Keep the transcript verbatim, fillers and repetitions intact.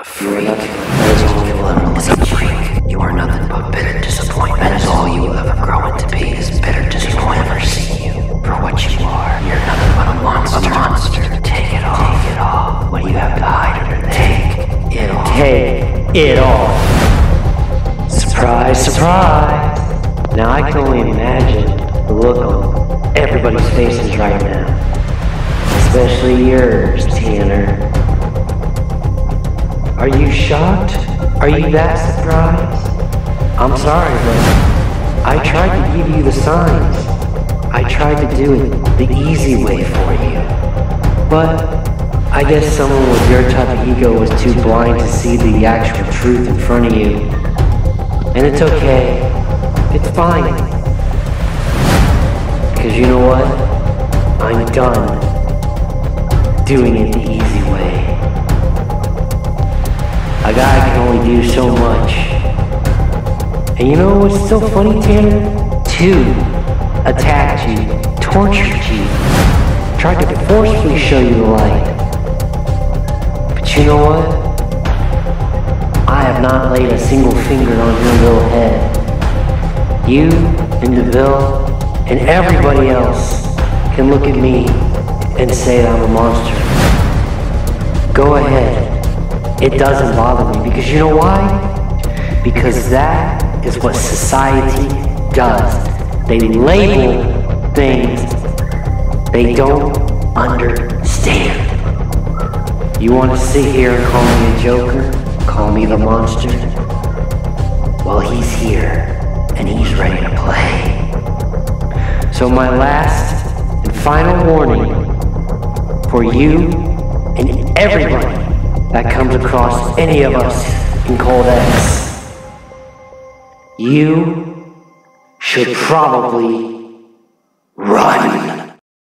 A freak. That is all you will ever listen to. Freak. You are nothing but bitter disappointment. That is all you will ever grow into be is bitter disappointment. Never see you for what you are. You're nothing but a monster. A monster. Take it all. Take it all. What do you have to hide under there? Take it all. Take it all. Surprise, surprise. Now I can only imagine the look on everybody's faces right now. Especially yours, Tanner. Are you shocked? Are you that surprised? I'm sorry, but I tried to give you the signs. I tried to do it the easy way for you. But I guess someone with your type of ego was too blind to see the actual truth in front of you. And it's okay. It's fine. Because you know what? I'm done doing it the easy way. A guy can only do so much. And you know what's so funny, Tanner? To attack you, torture you, try to forcefully show you the light. But you know what? I have not laid a single finger on your little head. You and DeVille and everybody else can look at me and say that I'm a monster. Go ahead. It doesn't bother me, because you know why? Because that is what society does. They label things they don't understand. You want to sit here and call me a joker? Call me the monster? Well, he's here, and he's ready to play. So my last and final warning for you and everybody that comes across any of us in Cold X, you should probably run.